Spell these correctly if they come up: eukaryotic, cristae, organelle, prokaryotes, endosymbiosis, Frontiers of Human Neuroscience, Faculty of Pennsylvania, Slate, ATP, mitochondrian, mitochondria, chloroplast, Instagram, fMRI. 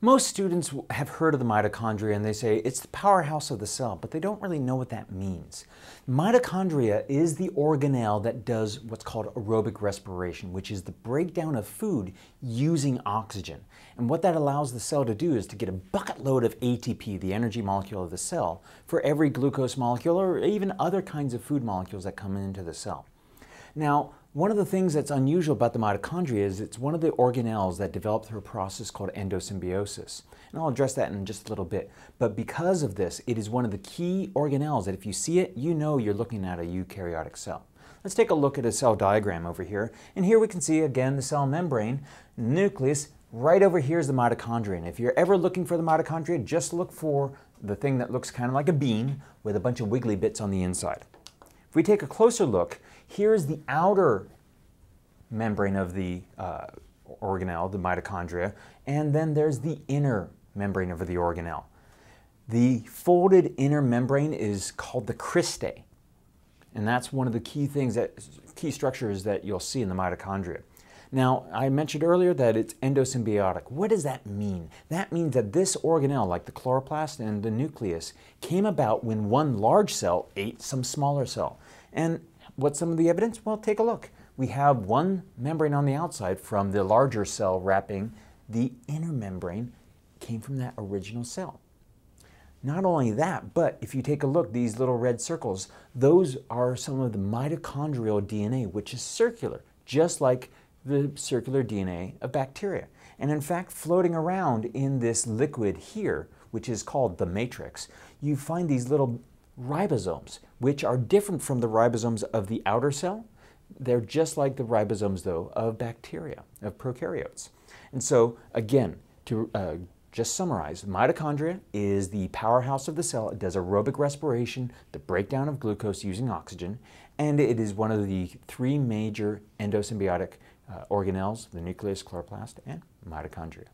Most students have heard of the mitochondria and they say it's the powerhouse of the cell, but they don't really know what that means. Mitochondria is the organelle that does what's called aerobic respiration, which is the breakdown of food using oxygen. And what that allows the cell to do is to get a bucket load of ATP, the energy molecule of the cell, for every glucose molecule or even other kinds of food molecules that come into the cell. Now, one of the things that's unusual about the mitochondria is it's one of the organelles that developed through a process called endosymbiosis. And I'll address that in just a little bit. But because of this, it is one of the key organelles that if you see it, you know you're looking at a eukaryotic cell. Let's take a look at a cell diagram over here. And here we can see, again, the cell membrane, nucleus. Right over here is the mitochondria. And if you're ever looking for the mitochondria, just look for the thing that looks kind of like a bean with a bunch of wiggly bits on the inside. If we take a closer look, here is the outer membrane of the organelle, the mitochondria, and then there's the inner membrane of the organelle. The folded inner membrane is called the cristae, and that's one of the key structures that you'll see in the mitochondria. Now, I mentioned earlier that it's endosymbiotic. What does that mean? That means that this organelle, like the chloroplast and the nucleus, came about when one large cell ate some smaller cell. And what's some of the evidence? Well, take a look. We have one membrane on the outside from the larger cell wrapping. The inner membrane came from that original cell. Not only that, but if you take a look, these little red circles, those are some of the mitochondrial DNA, which is circular, just like the circular DNA of bacteria. And in fact, floating around in this liquid here, which is called the matrix, you find these little ribosomes, which are different from the ribosomes of the outer cell. They're just like the ribosomes, though, of bacteria, of prokaryotes. And so, again, to just summarize, mitochondria is the powerhouse of the cell. It does aerobic respiration, the breakdown of glucose using oxygen, and it is one of the three major endosymbiotic organelles, the nucleus, chloroplast, and mitochondria.